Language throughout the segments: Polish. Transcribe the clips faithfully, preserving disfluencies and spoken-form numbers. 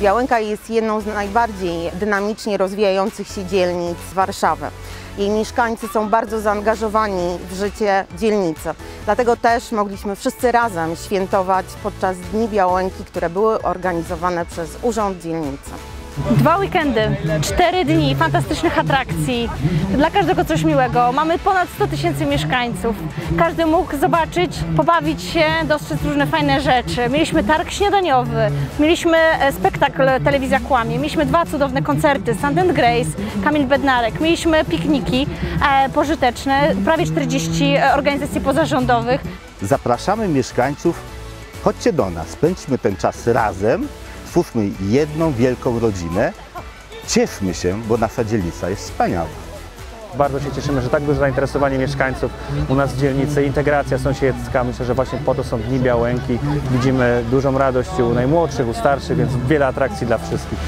Białołęka jest jedną z najbardziej dynamicznie rozwijających się dzielnic Warszawy. Jej mieszkańcy są bardzo zaangażowani w życie dzielnicy. Dlatego też mogliśmy wszyscy razem świętować podczas Dni Białołęki, które były organizowane przez Urząd Dzielnicy. Dwa weekendy, cztery dni fantastycznych atrakcji, dla każdego coś miłego. Mamy ponad sto tysięcy mieszkańców. Każdy mógł zobaczyć, pobawić się, dostrzec różne fajne rzeczy. Mieliśmy targ śniadaniowy, mieliśmy spektakl Telewizja Kłamie, mieliśmy dwa cudowne koncerty, Sound'n'Grace, Kamil Bednarek, mieliśmy pikniki pożyteczne, prawie czterdzieści organizacji pozarządowych. Zapraszamy mieszkańców, chodźcie do nas, spędźmy ten czas razem. Twórzmy jedną wielką rodzinę, cieszmy się, bo nasza dzielnica jest wspaniała. Bardzo się cieszymy, że tak duże zainteresowanie mieszkańców u nas w dzielnicy, integracja sąsiedzka, myślę, że właśnie po to są Dni Białołęki. Widzimy dużą radość u najmłodszych, u starszych, więc wiele atrakcji dla wszystkich.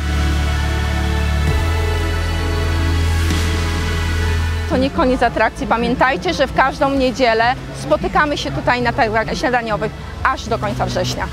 To nie koniec atrakcji. Pamiętajcie, że w każdą niedzielę spotykamy się tutaj na targach śniadaniowych aż do końca września.